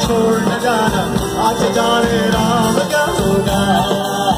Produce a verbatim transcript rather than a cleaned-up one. छोड़ न जाना आज जाने राम क्या होगा।